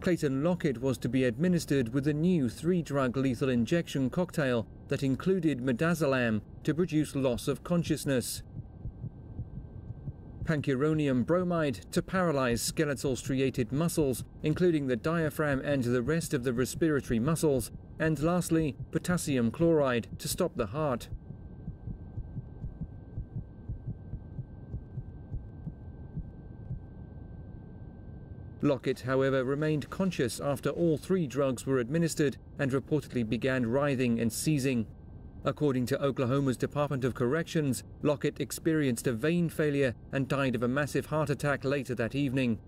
Clayton Lockett was to be administered with a new 3-drug lethal injection cocktail that included midazolam to produce loss of consciousness, pancuronium bromide to paralyze skeletal striated muscles, including the diaphragm and the rest of the respiratory muscles, and lastly, potassium chloride to stop the heart. Lockett, however, remained conscious after all 3 drugs were administered and reportedly began writhing and seizing. According to Oklahoma's Department of Corrections, Lockett experienced a vein failure and died of a massive heart attack later that evening.